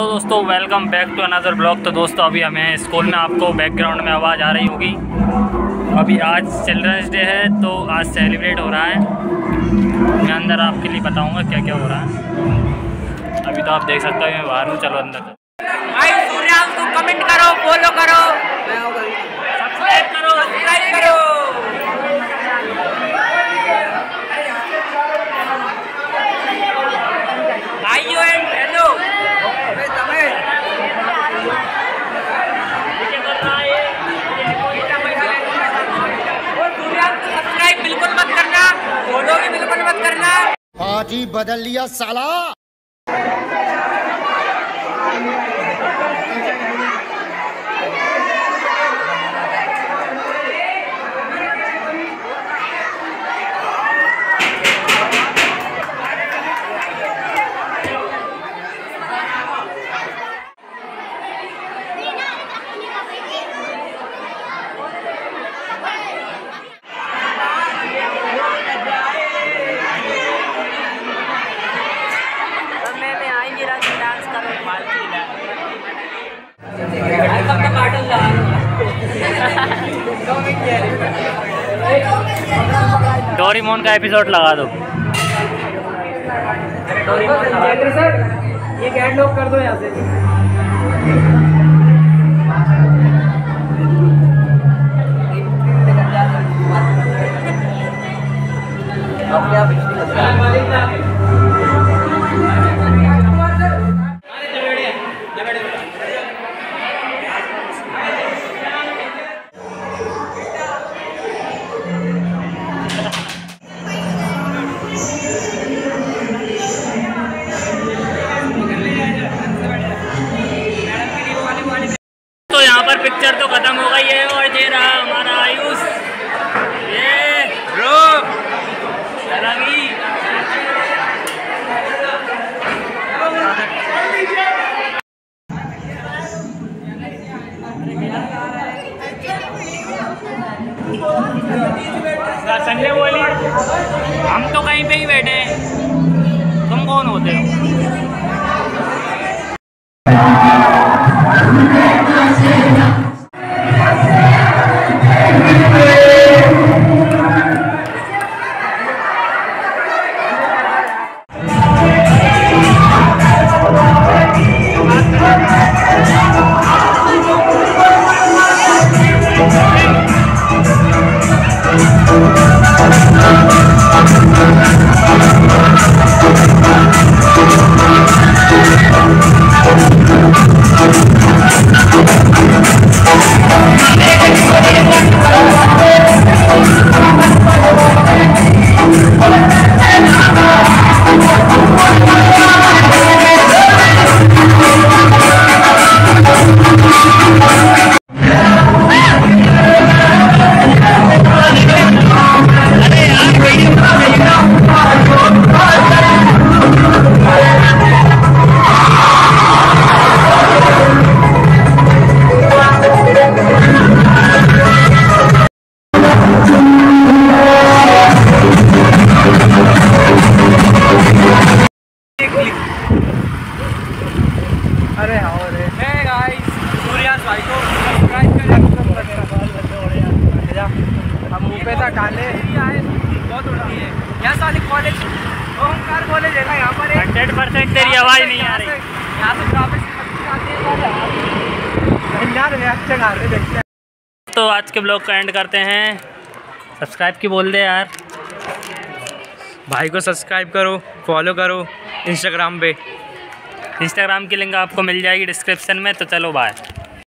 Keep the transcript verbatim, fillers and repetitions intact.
तो दोस्तों welcome back to another blog. तो दोस्तों अभी हमें स्कूल में आपको बैकग्राउंड में आवाज़ आ रही होगी। अभी आज चिल्ड्रंस डे है तो आज सेलिब्रेट हो रहा है। मैं अंदर आपके लिए बताऊंगा क्या क्या हो रहा है। अभी तो आप देख सकते हो मैं बाहर हूँ। चलो अंदर। तो कमेंट करो, फॉलो करो, सब्सक्राइब करो, लाइक करो। बदल लिया साला। डोरेमोन का एपिसोड लगा दो। डोरेमोन सर एक ऐड लॉक कर दो यहाँ से। पिक्चर तो खत्म हो गई है और दे रहा हमारा आयुष ये रो चलागी। संजय बोली हम तो कहीं पे ही बैठे हैं, तुम कौन होते हो? अरे हाँ रे है गाइस, सूर्यास भाई को सब्सक्राइब करें। हम मुपेता काले आए, बहुत उड़ती है यहाँ सारी कॉलेज, ओमकार कॉलेज है ना यहाँ पर। हंड्रेड परसेंट तेरी आवाज़ नहीं आ रही यहाँ से। ट्राफिक आते हैं। तो आज के ब्लॉग का एंड करते हैं। सब्सक्राइब की बोल दे यार, भाई को सब्सक्राइब करो, फॉलो करो इंस्टाग्राम पे। इंस्टाग्राम की लिंक आपको मिल जाएगी डिस्क्रिप्शन में। तो चलो बाय।